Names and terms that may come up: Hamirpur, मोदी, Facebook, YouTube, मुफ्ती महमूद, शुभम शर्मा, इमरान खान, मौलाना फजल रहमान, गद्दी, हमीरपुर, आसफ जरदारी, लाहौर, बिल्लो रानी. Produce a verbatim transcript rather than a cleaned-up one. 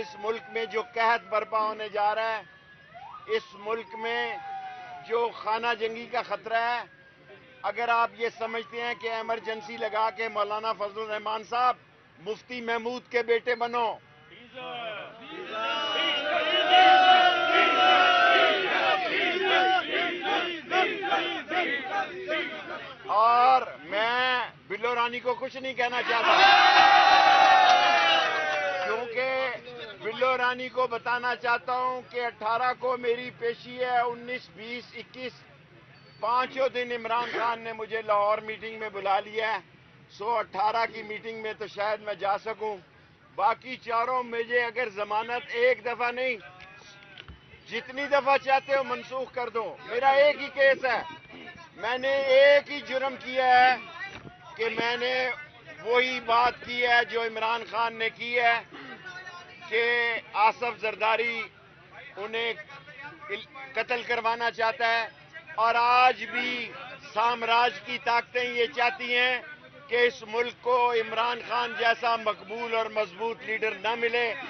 इस मुल्क में जो कहत बर्पा होने जा रहा है, इस मुल्क में जो खाना जंगी का खतरा है, अगर आप ये समझते हैं कि एमरजेंसी लगा के मौलाना फजल रहमान साहब मुफ्ती महमूद के बेटे बनो, और मैं बिल्लो रानी को कुछ नहीं कहना चाहता, क्योंकि बिल्लो रानी को बताना चाहता हूं कि अठारह को मेरी पेशी है, उन्नीस, बीस, इक्कीस पांचों दिन इमरान खान ने मुझे लाहौर मीटिंग में बुला लिया है। सो अठारह की मीटिंग में तो शायद मैं जा सकूं, बाकी चारों मुझे अगर जमानत एक दफा नहीं जितनी दफा चाहते हो मंसूख कर दो। मेरा एक ही केस है, मैंने एक ही जुर्म किया है कि मैंने वही बात की है जो इमरान खान ने की है कि आसफ जरदारी उन्हें कत्ल करवाना चाहता है, और आज भी साम्राज्य की ताकतें ये चाहती हैं कि इस मुल्क को इमरान खान जैसा मकबूल और मजबूत लीडर न मिले।